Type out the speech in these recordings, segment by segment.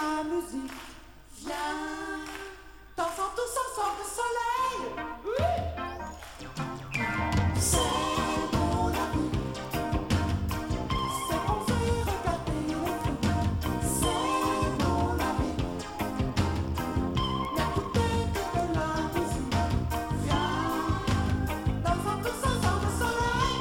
la musique. Viens, dansons tous ensemble le soleil. Oui. C'est mon avis. C'est qu'on veut regarder le feu. C'est mon avis. N'écoutez que de la musique. Viens, dansons tous ensemble le soleil.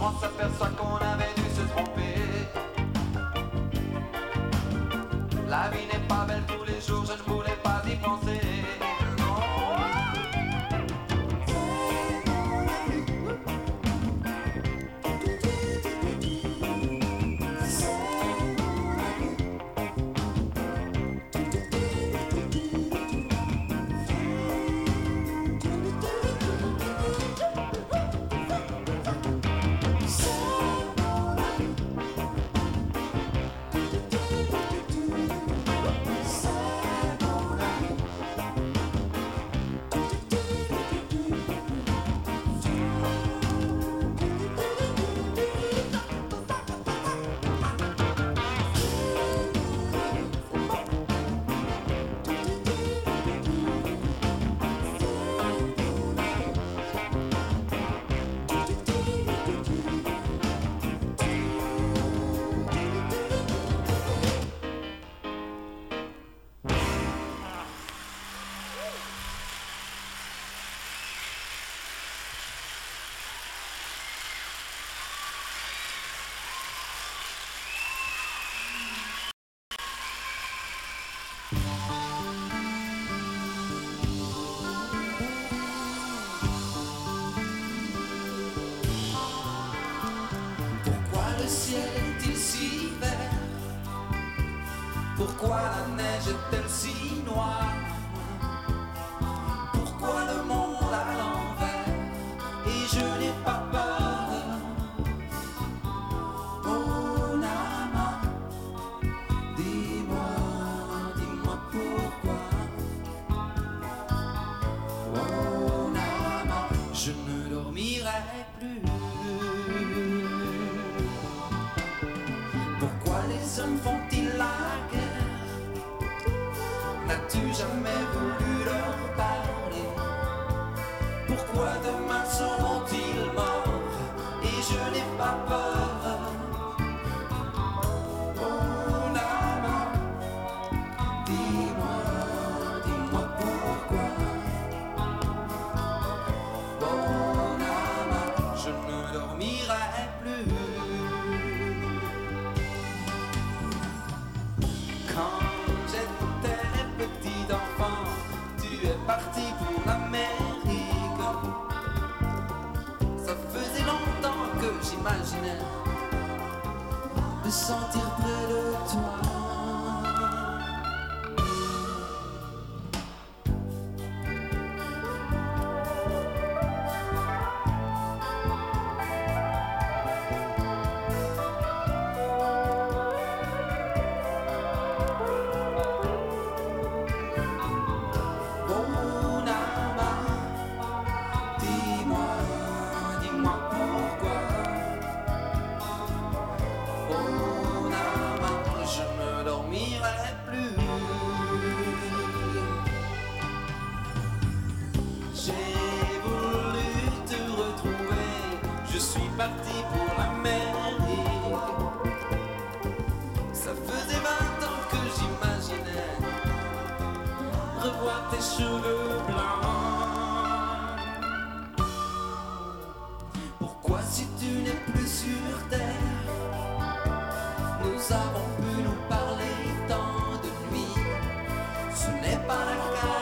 On s'aperçoit qu'on avait dû se tromper. La vie n'est pas belle tous les jours, je ne voulais pas y penser. Pourquoi la neige est-elle si noire? Pourquoi le monde à l'envers? Et je n'ai pas peur. Mon amant, dis-moi, dis-moi pourquoi. Mon amant, je ne dormirai plus. Pourquoi les hommes font-ils la guerre? N'as-tu jamais voulu leur parler? Pourquoi demain seront-ils morts? Et je n'ai pas peur. Mon amant, dis-moi, dis-moi pourquoi. Mon amant, je ne dormirai plus. Quand parti pour l'Amérique, ça faisait longtemps que j'imaginais me sentir près de pourquoi. Mon amant, je me pour l'Amérique. Ça faisait 20 ans que j'imaginais revoir tes cheveux blancs. Pourquoi si tu n'es plus sur terre, nous avons pu nous parler tant de nuit. Ce n'est pas la carte.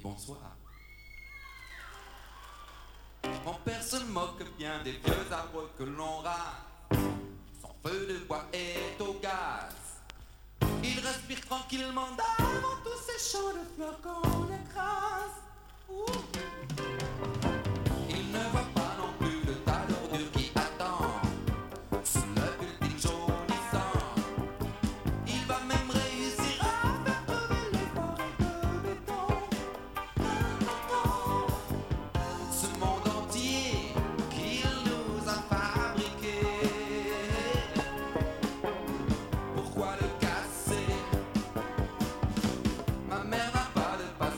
Bonsoir. Mon père se moque bien des vieux arbres que l'on rase. Son feu de bois est au gaz. Il respire tranquillement d'avant tous ces champs de fleurs qu'on écrase. Il ne voit pas non plus le tas d'ordures qui attend sous le building jaunissant. Il va même réussir à faire crever les forêts de béton. Pourquoi le casser? Ma mère n'a pas de passé.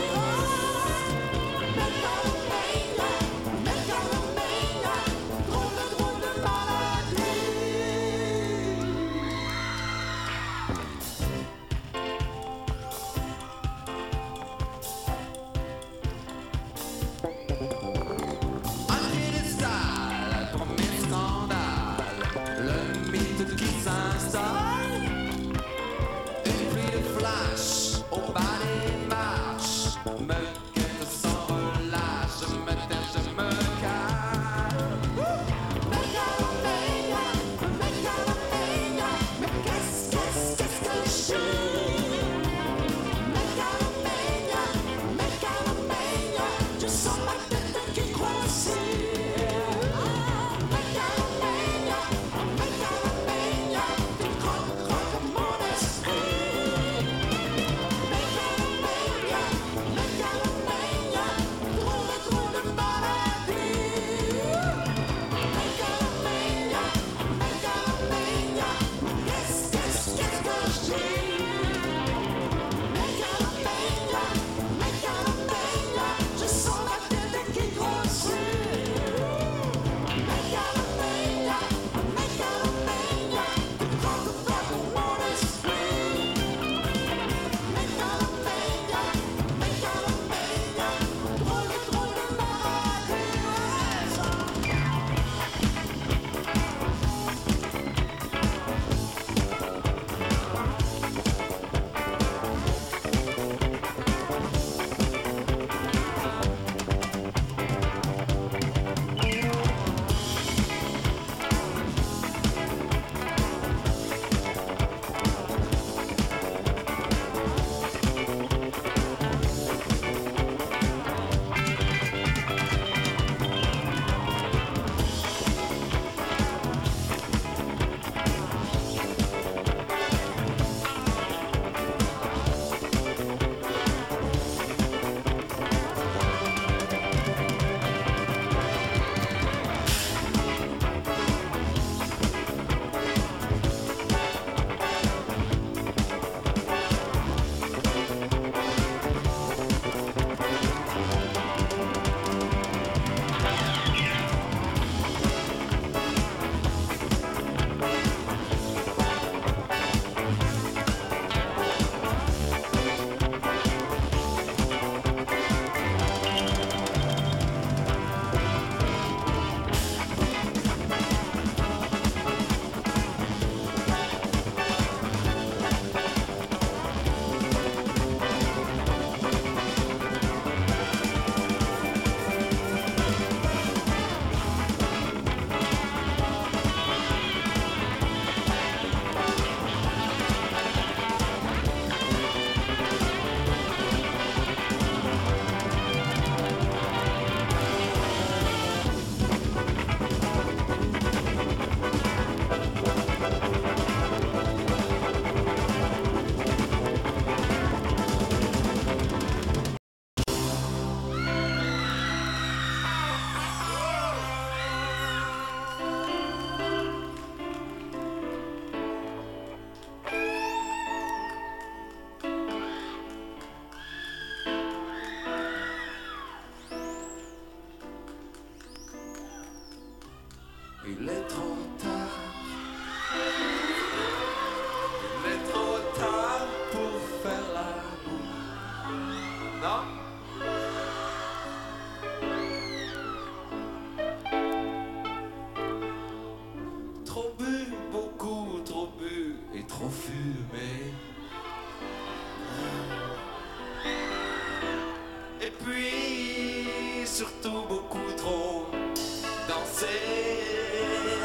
surtout beaucoup trop danser.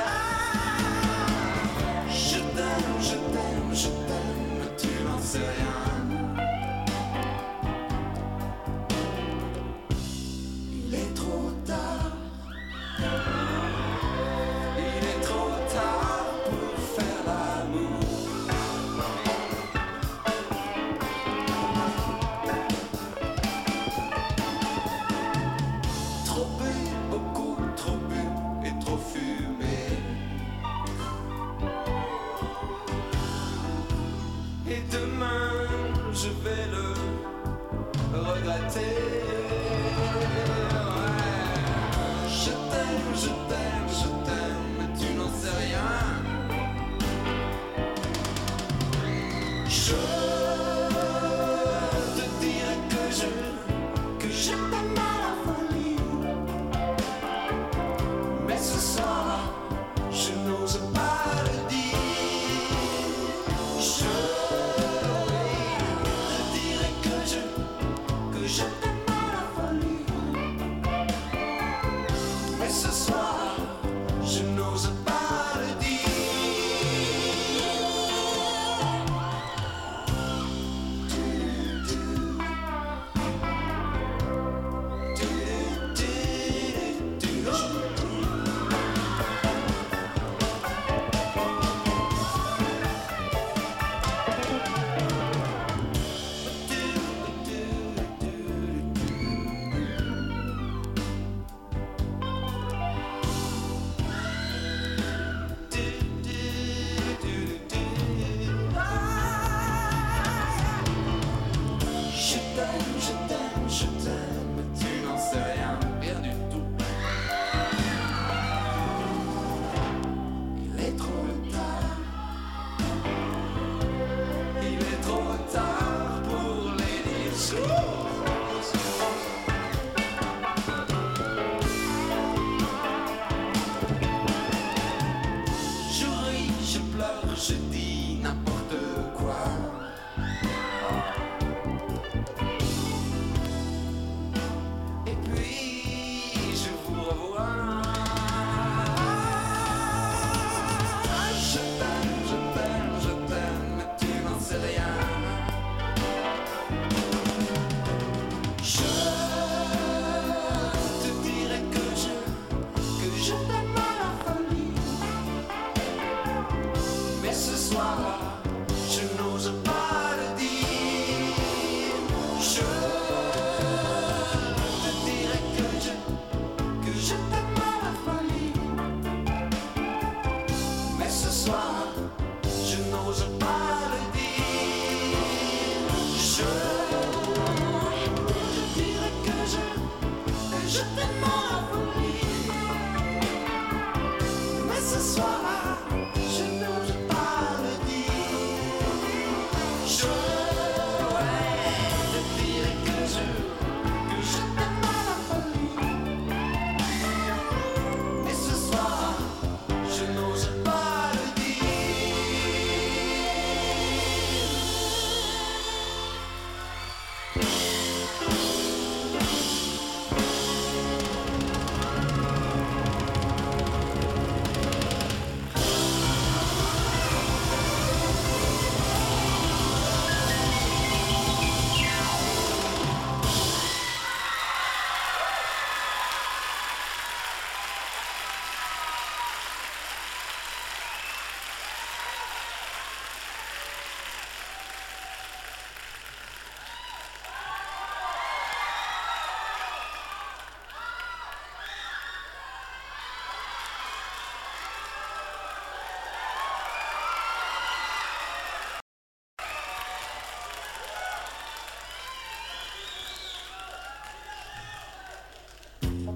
Ah, je t'aime, je t'aime, je t'aime, tu n'en sais rien. Il est trop tard. Il est trop tard pour faire l'amour. Je vais le regretter. Ouais. Je t'aime, je t'aime, je t'aime, mais tu n'en sais rien. Je te dirai que je t'aime à la folie, mais ce soir je n'ose pas le dire. Je t'aime à la folie, mais ce soir, je n'ose pas le dire. Je dis n'importe quoi. Et puis je vous revois. Je t'aime, je t'aime, je t'aime, mais tu n'en sais rien. Je te dirai que je t'aime. Ce soir, je n'ose pas le dire. Je te dirai que je t'aime à la folie, mais ce soir, je n'ose pas le dire. Je te dirai que je t'aime à la folie, mais ce soir, je n'ose pas.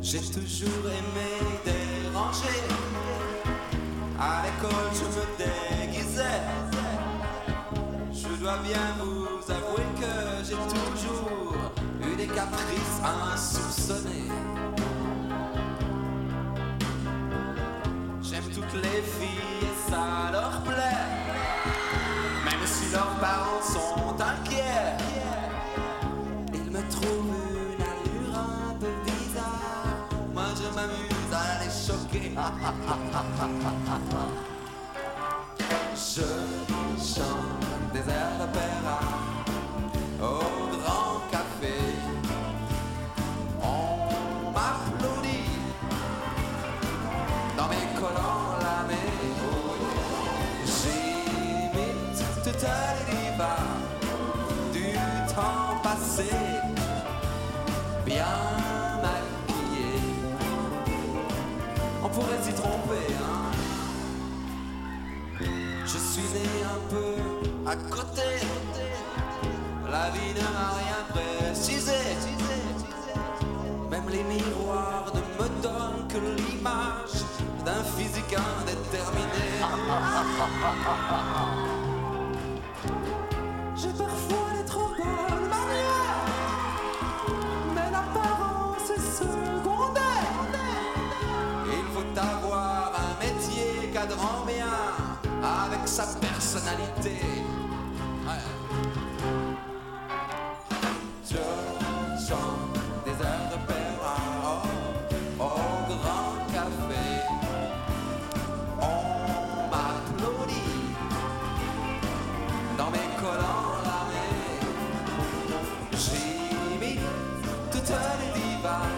J'ai toujours aimé déranger. À l'école, je me déguisais. Je dois bien vous avouer que j'ai toujours eu des caprices insoupçonnées. J'aime toutes les filles et ça leur plaît, même si leurs parents sont inquiets. Ils me trouvent une allure un peu bizarre. Je chante des airs d'opéra au grand café. On m'applaudit dans mes collants lamés. J'imite toutes les divas du temps passé, bien maquillé. On pourrait s'y tromper, hein. Je suis né un peu à côté. La vie ne m'a rien précisé. Même les miroirs ne me donnent que l'image d'un physique indéterminé. J'ai parfois les trop bonnes manières, mais l'apparence est secondaire. Il faut avoir un métier cadrant bien avec sa personnalité. Ouais. Je chante des airs d'opéra au grand café. On m'applaudit dans mes collants lamés. J'imite toutes les divas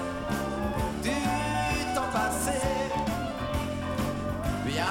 du temps passé, bien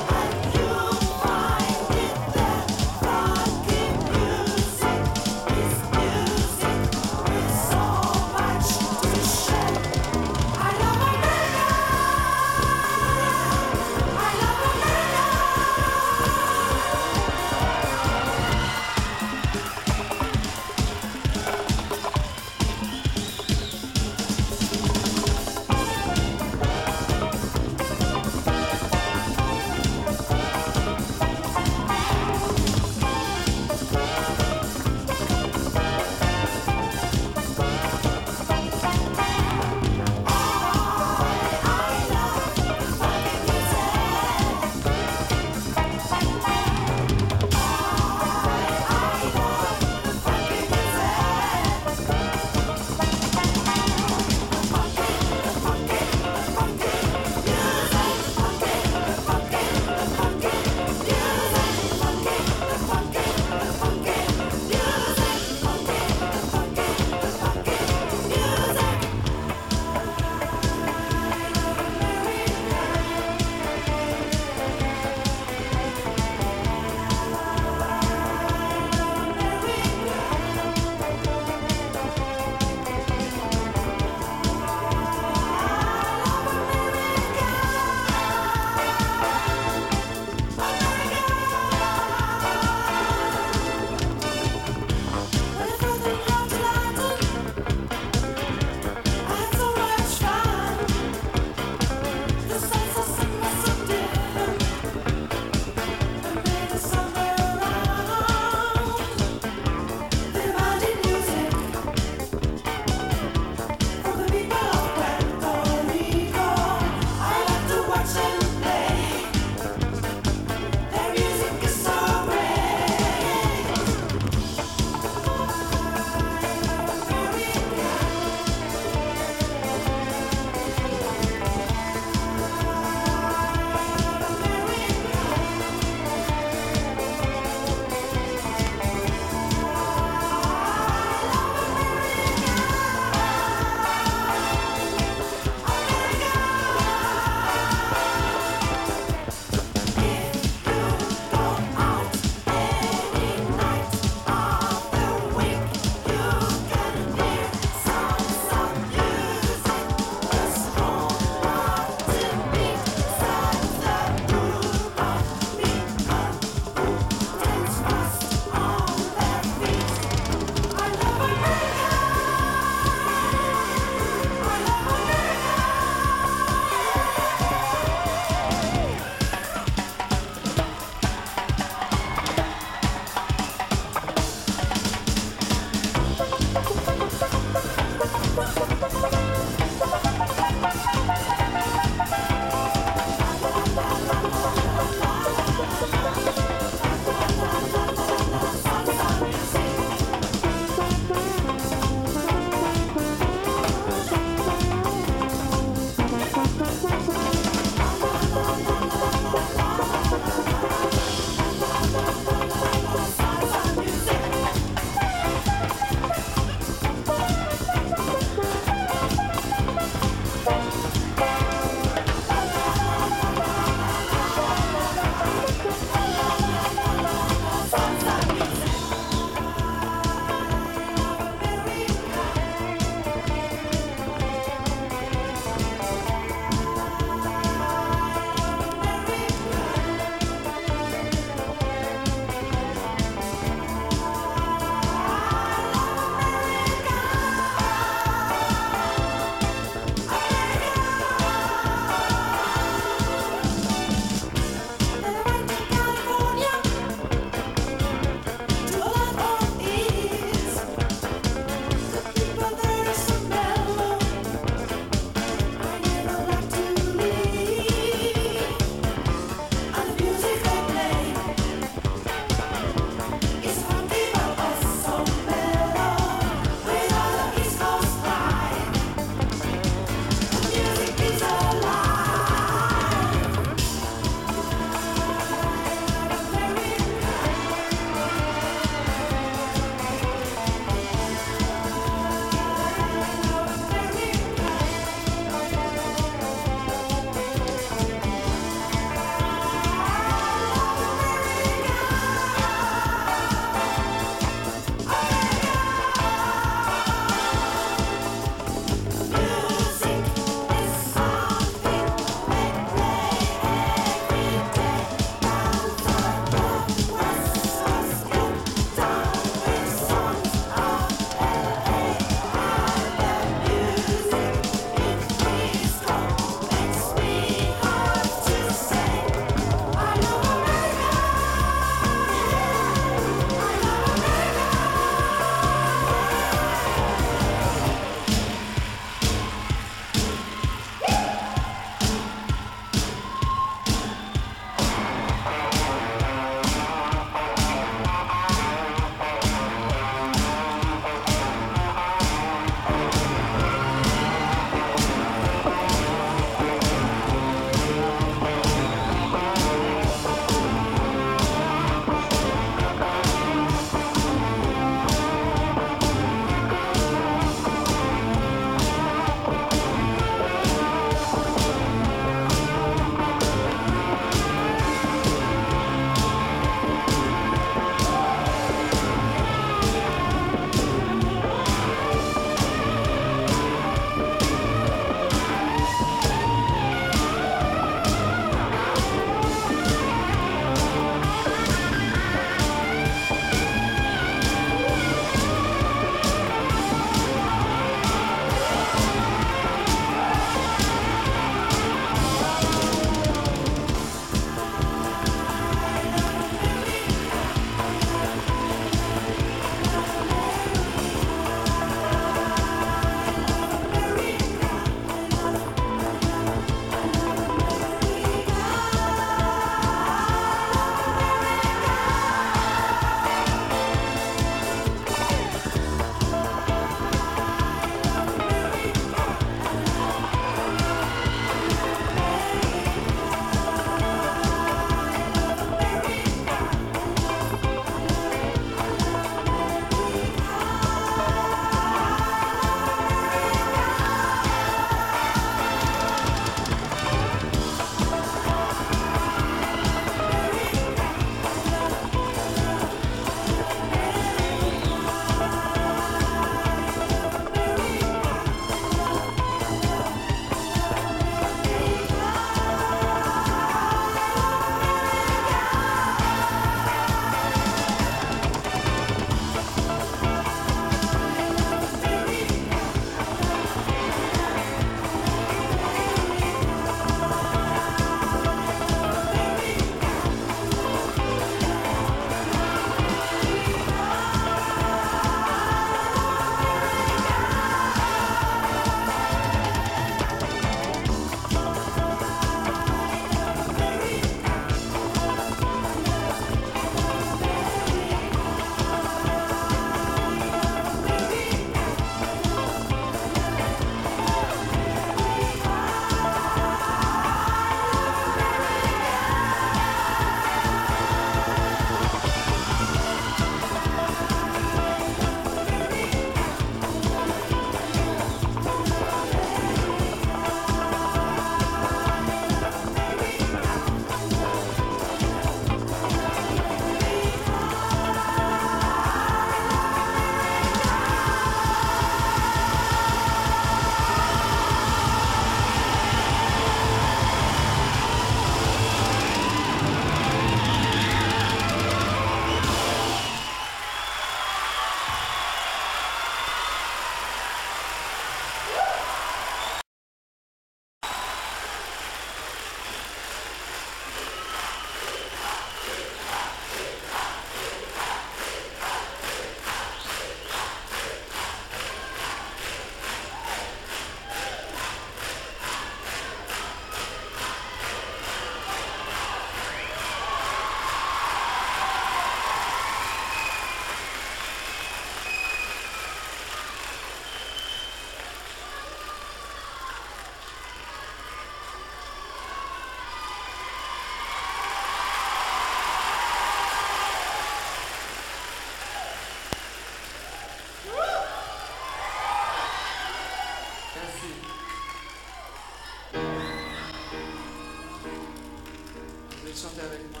chanter avec moi.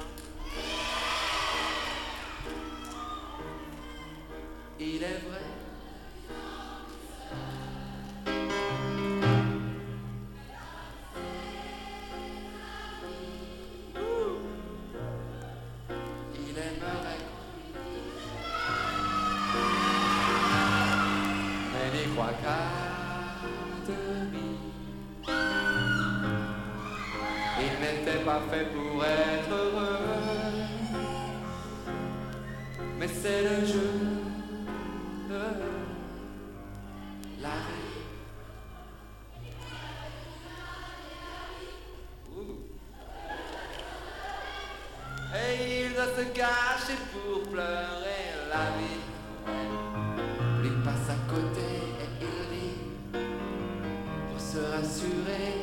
Il est vrai. Il n'était pas fait pour être heureux, mais c'est le jeu de la vie. Et il doit se cacher pour pleurer la vie. Lui passe à côté et il rit pour se rassurer.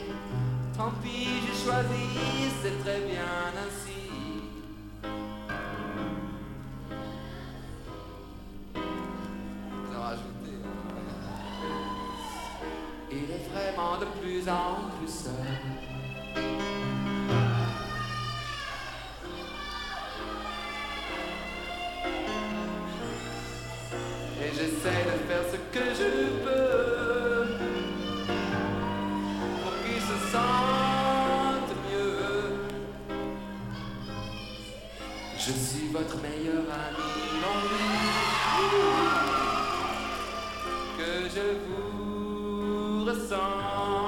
Tant pis, j'ai choisi, c'est très bien ainsi. Ils ont rajouté. Il est vraiment de plus en plus seul. Et j'essaie de faire ce que je peux pour qu'il se sente. Je suis votre meilleur ami, mon vie, que je vous ressens.